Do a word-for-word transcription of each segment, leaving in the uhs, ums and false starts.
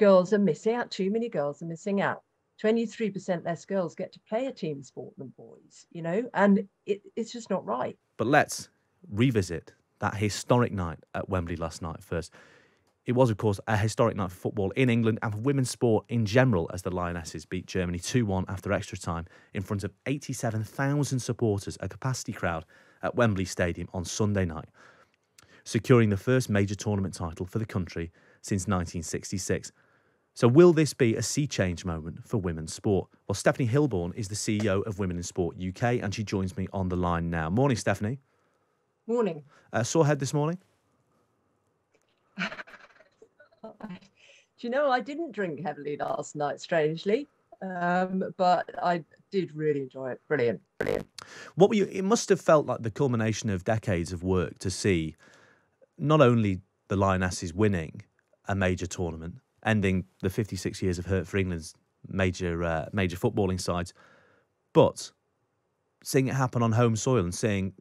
girls are missing out. Too many girls are missing out. twenty-three percent less girls get to play a team sport than boys, you know, and it, it's just not right. But let's revisit that historic night at Wembley last night first. It was, of course, a historic night for football in England and for women's sport in general, as the Lionesses beat Germany two one after extra time in front of eighty-seven thousand supporters, a capacity crowd at Wembley Stadium on Sunday night, securing the first major tournament title for the country since nineteen sixty-six. So will this be a sea change moment for women's sport? Well, Stephanie Hilborne is the C E O of Women in Sport U K, and she joins me on the line now. Morning, Stephanie. Morning. Uh, sore head this morning? Do you know, I didn't drink heavily last night, strangely, um, but I did really enjoy it. Brilliant, brilliant. What were you? It must have felt like the culmination of decades of work to see not only the Lionesses winning a major tournament, ending the fifty-six years of hurt for England's major uh, major footballing sides, but seeing it happen on home soil and seeing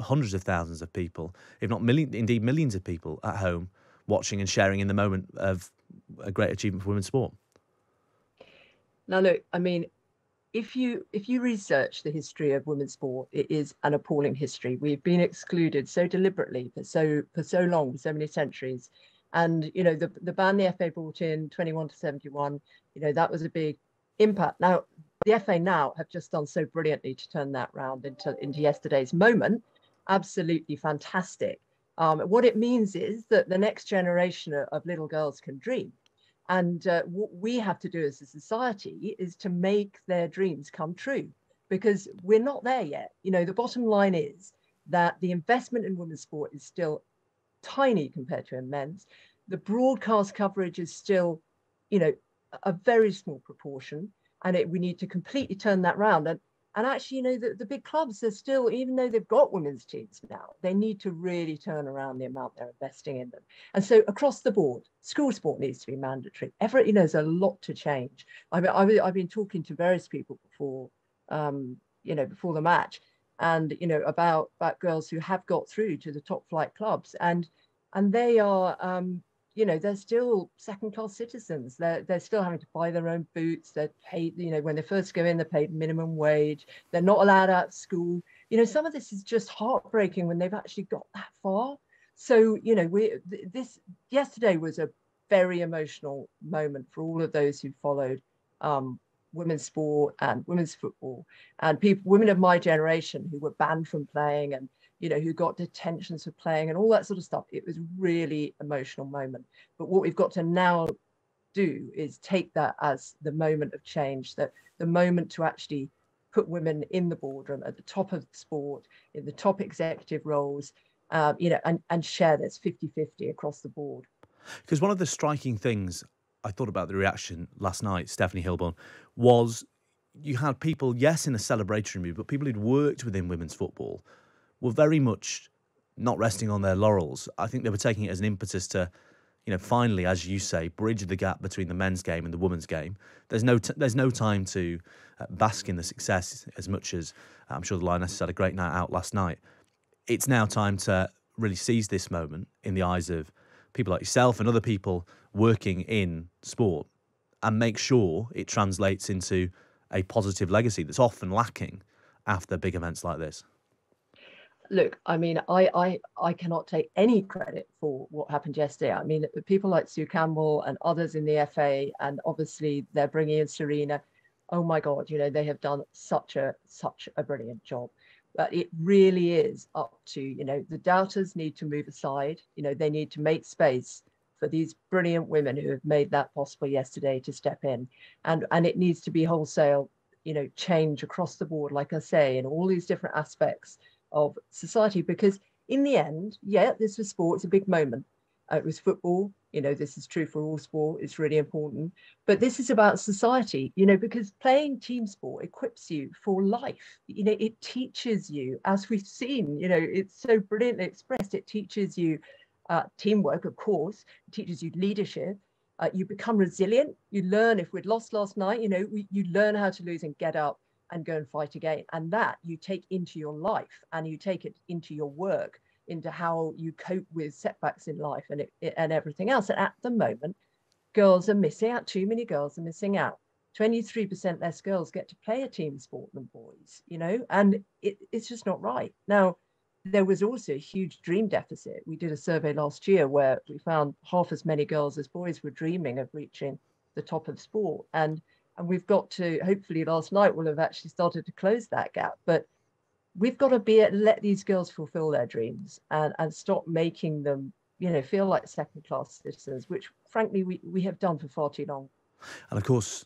hundreds of thousands of people, if not million, indeed millions of people at home watching and sharing in the moment of a great achievement for women's sport. Now, look, I mean, if you if you research the history of women's sport, it is an appalling history. We've been excluded so deliberately for so for so long, for so many centuries. And, you know, the, the ban the F A brought in, twenty-one to seventy-one, you know, that was a big impact. Now, the F A now have just done so brilliantly to turn that round into, into yesterday's moment. Absolutely fantastic. Um, what it means is that the next generation of little girls can dream. And uh, what we have to do as a society is to make their dreams come true, because we're not there yet. You know, the bottom line is that the investment in women's sport is still tiny compared to in men's. The broadcast coverage is still, you know, a very small proportion. And it, we need to completely turn that round. And And actually, you know, the, the big clubs are still, even though they've got women's teams now, they need to really turn around the amount they're investing in them. And so across the board, school sport needs to be mandatory. Everett, you know, there's a lot to change. I mean, I've, I've been talking to various people before, um, you know, before the match and, you know, about, about girls who have got through to the top flight clubs. And and they are, um, you know, they're still second class citizens. They're, they're still having to buy their own boots. They're paid, you know, when they first go in, they're paid minimum wage. They're not allowed out of school. You know, some of this is just heartbreaking when they've actually got that far. So, you know, we this yesterday was a very emotional moment for all of those who followed um, women's sport and women's football and people, women of my generation who were banned from playing and, you know, who got detentions for playing and all that sort of stuff. It was really emotional moment. But what we've got to now do is take that as the moment of change, that the moment to actually put women in the boardroom, at the top of sport, in the top executive roles, um, you know, and, and share this fifty fifty across the board. Because one of the striking things I thought about the reaction last night, Stephanie Hilborne, was you had people, yes, in a celebratory mood, but people who'd worked within women's football were very much not resting on their laurels. I think they were taking it as an impetus to, you know, finally, as you say, bridge the gap between the men's game and the women's game. There's no t there's no time to uh, bask in the success as much as I'm sure the Lionesses had a great night out last night. It's now time to really seize this moment in the eyes of people like yourself and other people working in sport and make sure it translates into a positive legacy that's often lacking after big events like this. Look, I mean, I, I I cannot take any credit for what happened yesterday. I mean, people like Sue Campbell and others in the F A, and obviously they're bringing in Serena. Oh my God, you know, they have done such a such a brilliant job. But it really is up to, you know, the doubters need to move aside. You know, they need to make space for these brilliant women who have made that possible yesterday to step in. And, and it needs to be wholesale, you know, change across the board, like I say, in all these different aspects of society, because in the end, yeah, this was sport, it's a big moment. Uh, it was football, you know, this is true for all sport, it's really important. But this is about society, you know, because playing team sport equips you for life. You know, it teaches you, as we've seen, you know, it's so brilliantly expressed, it teaches you uh, teamwork, of course, it teaches you leadership. Uh, you become resilient, you learn if we'd lost last night, you know, we, you learn how to lose and get up and go and fight again. And that you take into your life and you take it into your work, into how you cope with setbacks in life and, it, and everything else. And at the moment, girls are missing out. Too many girls are missing out. twenty-three percent less girls get to play a team sport than boys, you know, and it, it's just not right. Now, there was also a huge dream deficit. We did a survey last year where we found half as many girls as boys were dreaming of reaching the top of sport. And, and we've got to, hopefully last night we'll have actually started to close that gap. But we've got to be at, let these girls fulfill their dreams and, and stop making them, you know, feel like second-class citizens, which frankly we, we have done for far too long. And of course,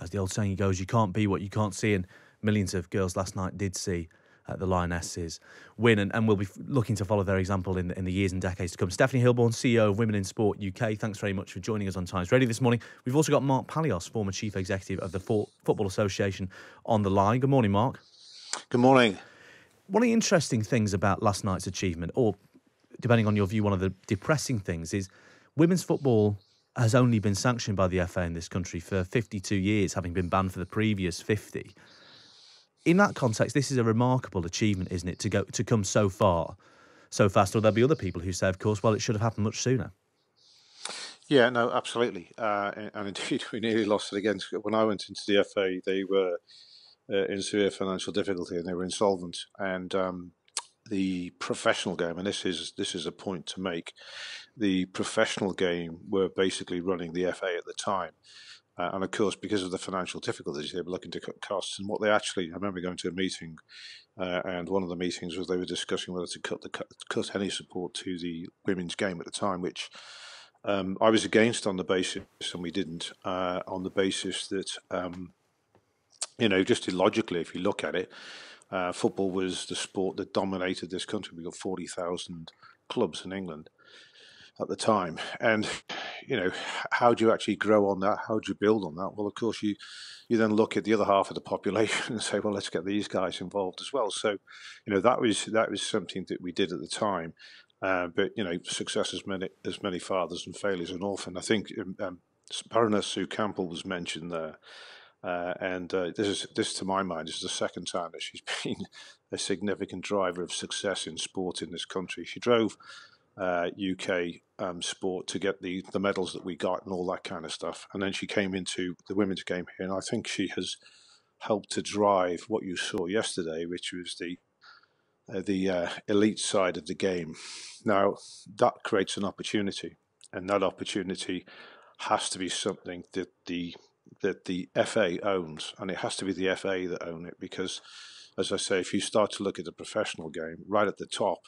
as the old saying goes, you can't be what you can't see. And millions of girls last night did see uh, the Lionesses win. And, and we'll be looking to follow their example in the, in the years and decades to come. Stephanie Hilborne, C E O of Women in Sport U K, thanks very much for joining us on Times Radio this morning. We've also got Mark Palios, former chief executive of the Fo- Football Association, on the line. Good morning, Mark. Good morning. One of the interesting things about last night's achievement, or depending on your view, one of the depressing things, is women's football has only been sanctioned by the F A in this country for fifty-two years, having been banned for the previous fifty. In that context, this is a remarkable achievement, isn't it, to go to come so far, so fast? Or there'll be other people who say, of course, well, it should have happened much sooner. Yeah, no, absolutely. Uh, and, and indeed, we nearly lost it again. When I went into the F A, they were uh, in severe financial difficulty and they were insolvent. And um, the professional game, and this is this is a point to make, the professional game were basically running the F A at the time. Uh, and of course, because of the financial difficulties, they were looking to cut costs. And what they actually, I remember going to a meeting, uh, and one of the meetings was they were discussing whether to cut the cut, cut any support to the women's game at the time, which um, I was against on the basis, and we didn't, uh, on the basis that, um, you know, just illogically, if you look at it, uh, football was the sport that dominated this country. We got forty thousand clubs in England at the time, and you know, how do you actually grow on that? How do you build on that? Well, of course, you you then look at the other half of the population and say, well, let's get these guys involved as well. So, you know, that was that was something that we did at the time. Uh, but you know, success as many as many fathers and failures an orphan. I think um, Baroness Sue Campbell was mentioned there. Uh, and uh, this is this, to my mind, is the second time that she's been a significant driver of success in sport in this country. She drove uh, U K um, sport to get the, the medals that we got and all that kind of stuff. And then she came into the women's game here, and I think she has helped to drive what you saw yesterday, which was the uh, the uh, elite side of the game. Now, that creates an opportunity, and that opportunity has to be something that the that the F A owns, and it has to be the F A that own it, because, as I say, if you start to look at the professional game, right at the top,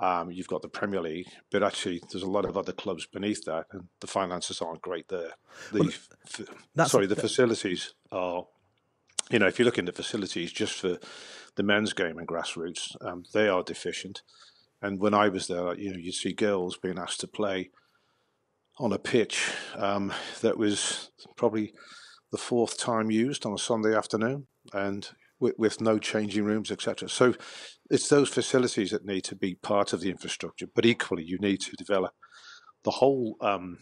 um, you've got the Premier League, but actually there's a lot of other clubs beneath that, and the finances aren't great there. The, well, f- that's sorry, a- the facilities are, you know, if you look into facilities just for the men's game and grassroots, um, they are deficient. And when I was there, you know, you'd see girls being asked to play on a pitch um, that was probably the fourth time used on a Sunday afternoon, and with, with no changing rooms, et cetera. So it's those facilities that need to be part of the infrastructure, but equally you need to develop the whole um,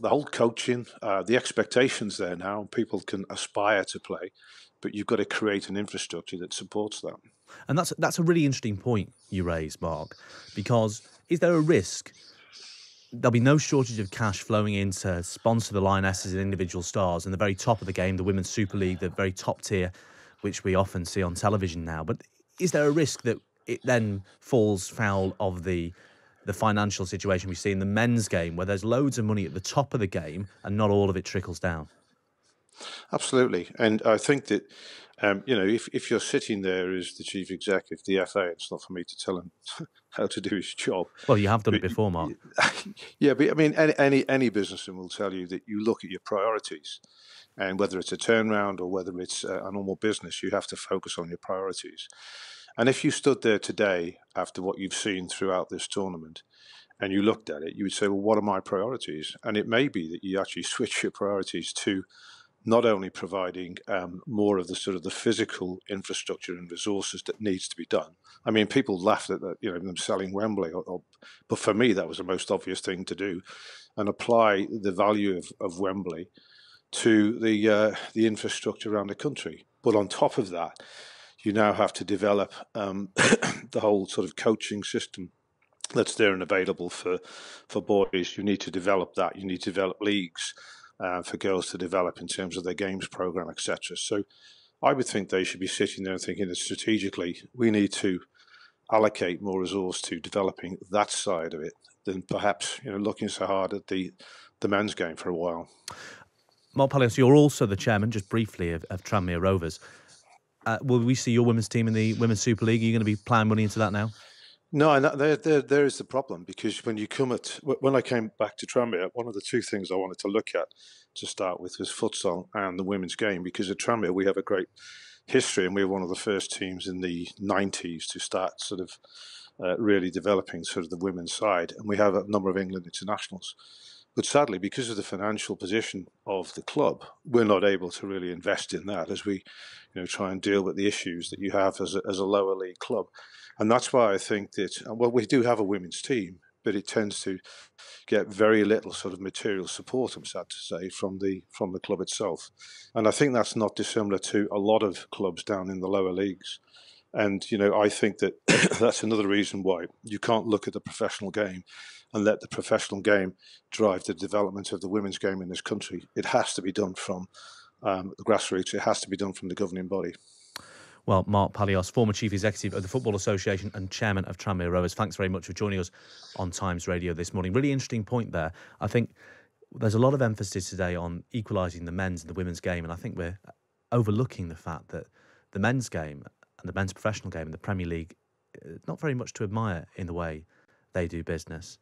the whole coaching, uh, the expectations there now, and people can aspire to play, but you've got to create an infrastructure that supports that. And that's that's a really interesting point you raise, Mark, because is there a risk there'll be no shortage of cash flowing in to sponsor the Lionesses and individual stars in the very top of the game, the Women's Super League, the very top tier, which we often see on television now. But is there a risk that it then falls foul of the the financial situation we see in the men's game, where there's loads of money at the top of the game and not all of it trickles down? Absolutely. And I think that, um, you know, if, if you're sitting there as the chief executive, the F A, it's not for me to tell him how to do his job. Well, you have done but, it before, Mark. Yeah, but I mean, any, any any businessman will tell you that you look at your priorities, and whether it's a turnaround or whether it's a normal business, you have to focus on your priorities. And if you stood there today after what you've seen throughout this tournament, and you looked at it, you would say, well, what are my priorities? And it may be that you actually switch your priorities to not only providing um, more of the sort of the physical infrastructure and resources that needs to be done. I mean, people laughed at that, you know, them selling Wembley, or, or, but for me, that was the most obvious thing to do, and apply the value of, of Wembley to the uh, the infrastructure around the country. But on top of that, you now have to develop um, the whole sort of coaching system that's there and available for, for boys. You need to develop that. You need to develop leagues uh, for girls to develop in terms of their games programme, et cetera. So I would think they should be sitting there and thinking that strategically we need to allocate more resource to developing that side of it than perhaps, you know, looking so hard at the, the men's game for a while. Mark Palios, you're also the chairman, just briefly, of, of Tranmere Rovers. Uh, will we see your women's team in the Women's Super League? Are you going to be plowing money into that now? No, and there, there, there is the problem, because when you come at, when I came back to Tranmere, one of the two things I wanted to look at to start with was futsal and the women's game, because at Tranmere we have a great history and we were one of the first teams in the nineties to start sort of uh, really developing sort of the women's side, and we have a number of England internationals. But sadly, because of the financial position of the club, we're not able to really invest in that as we, you know, try and deal with the issues that you have as a, as a lower league club. And that's why I think that, well, we do have a women's team, but it tends to get very little sort of material support, I'm sad to say, from the from the club itself. And I think that's not dissimilar to a lot of clubs down in the lower leagues. And, you know, I think that that's another reason why you can't look at the professional game and let the professional game drive the development of the women's game in this country. It has to be done from um, the grassroots. It has to be done from the governing body. Well, Mark Palios, former Chief Executive of the Football Association and Chairman of Tranmere Rovers, thanks very much for joining us on Times Radio this morning. Really interesting point there. I think there's a lot of emphasis today on equalising the men's and the women's game, and I think we're overlooking the fact that the men's game and the men's professional game in the Premier League, not very much to admire in the way they do business.